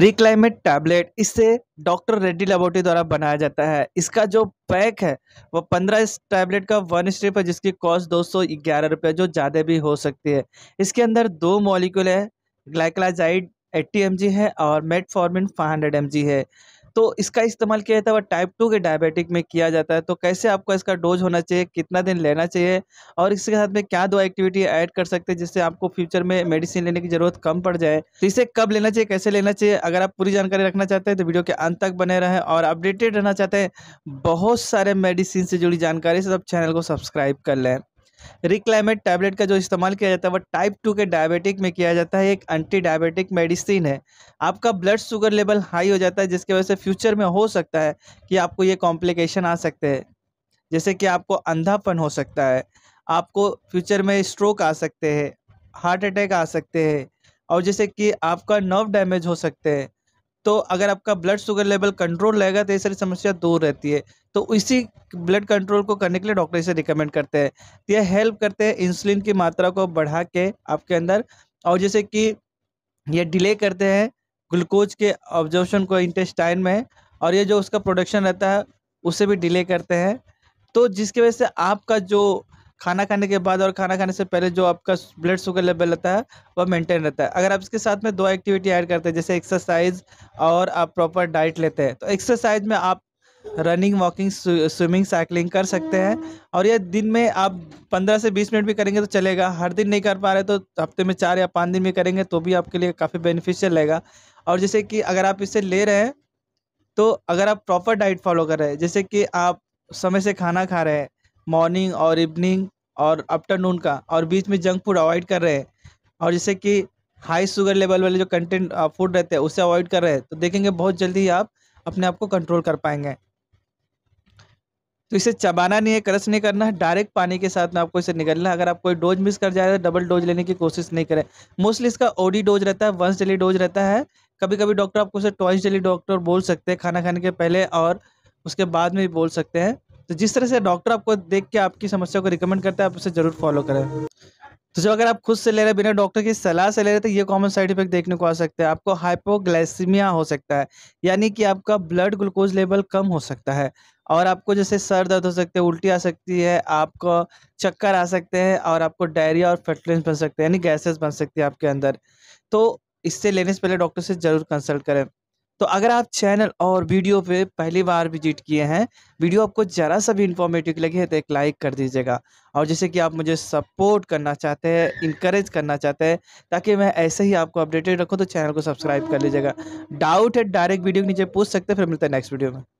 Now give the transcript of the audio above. रिक्लाइमेट tablet, इसे doctor Reddy laboratory द्वारा बनाया जाता है। इसका जो पैक है वो 15 टैबलेट का 1 स्ट्रिप है, जिसकी कॉस्ट 211 रुपये, जो ज़्यादा भी हो सकती है। इसके अंदर 2 मॉलिक्यूल है, ग्लाइक्लाजाइड 80 mg है और मेटफॉर्मिन 500 mg है। तो इसका इस्तेमाल किया जाता है वह टाइप 2 के डायबिटिक में किया जाता है। तो कैसे आपको इसका डोज होना चाहिए, कितना दिन लेना चाहिए और इसके साथ में क्या 2 एक्टिविटी ऐड कर सकते हैं जिससे आपको फ्यूचर में मेडिसिन लेने की जरूरत कम पड़ जाए। तो इसे कब लेना चाहिए, कैसे लेना चाहिए, अगर आप पूरी जानकारी रखना चाहते हैं तो वीडियो के अंत तक बने रहें। और अपडेटेड रहना चाहते हैं बहुत सारे मेडिसिन से जुड़ी जानकारी से, तब चैनल को सब्सक्राइब कर लें। रिक्लाइमेट टैबलेट का जो इस्तेमाल किया जाता है वह टाइप 2 के डायबिटिक में किया जाता है। एक एंटी डायबिटिक मेडिसिन है। आपका ब्लड शुगर लेवल हाई हो जाता है, जिसकी वजह से फ्यूचर में हो सकता है कि आपको ये कॉम्प्लिकेशन आ सकते हैं, जैसे कि आपको अंधापन हो सकता है, आपको फ्यूचर में स्ट्रोक आ सकते हैं, हार्ट अटैक आ सकते हैं और जैसे कि आपका नर्व डैमेज हो सकते हैं। तो अगर आपका ब्लड शुगर लेवल कंट्रोल रहेगा तो ये सारी समस्या दूर रहती है। तो इसी ब्लड कंट्रोल को करने के लिए डॉक्टर इसे रिकमेंड करते हैं। ये हेल्प करते हैं इंसुलिन की मात्रा को बढ़ा के आपके अंदर, और जैसे कि ये डिले करते हैं ग्लूकोज के ऑब्जॉर्प्शन को इंटेस्टाइन में, और ये जो उसका प्रोडक्शन रहता है उसे भी डिले करते हैं। तो जिसकी वजह से आपका जो खाना खाने के बाद और खाना खाने से पहले जो आपका ब्लड शुगर लेवल रहता है वह मेंटेन रहता है। अगर आप इसके साथ में 2 एक्टिविटी ऐड करते हैं, जैसे एक्सरसाइज और आप प्रॉपर डाइट लेते हैं, तो एक्सरसाइज में आप रनिंग, वॉकिंग, स्विमिंग, साइकिलिंग कर सकते हैं। और यह दिन में आप 15 से 20 मिनट भी करेंगे तो चलेगा। हर दिन नहीं कर पा रहे तो हफ्ते में 4 या 5 दिन भी करेंगे तो भी आपके लिए काफ़ी बेनिफिशियल रहेगा। और जैसे कि अगर आप इसे ले रहे हैं तो अगर आप प्रॉपर डाइट फॉलो कर रहे हैं, जैसे कि आप समय से खाना खा रहे हैं, मॉर्निंग और इवनिंग और आफ्टरनून का, और बीच में जंक फूड अवॉइड कर रहे हैं, और जैसे कि हाई शुगर लेवल वाले जो कंटेंट फूड रहते हैं उसे अवॉइड कर रहे हैं, तो देखेंगे बहुत जल्दी आप अपने आप को कंट्रोल कर पाएंगे। तो इसे चबाना नहीं है, क्रश नहीं करना है, डायरेक्ट पानी के साथ में आपको इसे निगलना है। अगर आप कोई डोज मिस कर जाए तो डबल डोज लेने की कोशिश नहीं करें। मोस्टली इसका ओडी डोज रहता है, वंस डेली डोज रहता है। कभी कभी डॉक्टर आपको इसे ट्वाइस डेली डॉक्टर बोल सकते हैं, खाना खाने के पहले और उसके बाद में भी बोल सकते हैं। तो जिस तरह से डॉक्टर आपको देख के आपकी समस्या को रिकमेंड करता है आप उसे जरूर फॉलो करें। तो जब अगर आप खुद से ले रहे बिना डॉक्टर की सलाह से ले रहे तो ये कॉमन साइड इफेक्ट देखने को आ सकते हैं। आपको हाइपोग्लाइसीमिया हो सकता है, यानी कि आपका ब्लड ग्लूकोज लेवल कम हो सकता है, और आपको जैसे सर दर्द हो सकते हैं, उल्टी आ सकती है, आपको चक्कर आ सकते हैं और आपको डायरिया और फेटलेंस बन सकते हैं, यानी गैसेस बन सकती है आपके अंदर। तो इससे लेने से पहले डॉक्टर से जरूर कंसल्ट करें। तो अगर आप चैनल और वीडियो पे पहली बार विजिट किए हैं, वीडियो आपको ज़रा सा भी इन्फॉर्मेटिव लगे तो एक लाइक कर दीजिएगा। और जैसे कि आप मुझे सपोर्ट करना चाहते हैं, इनकरेज करना चाहते हैं ताकि मैं ऐसे ही आपको अपडेटेड रखूँ, तो चैनल को सब्सक्राइब कर लीजिएगा। डाउट है डायरेक्ट वीडियो के नीचे पूछ सकते हैं। फिर मिलते हैं नेक्स्ट वीडियो में।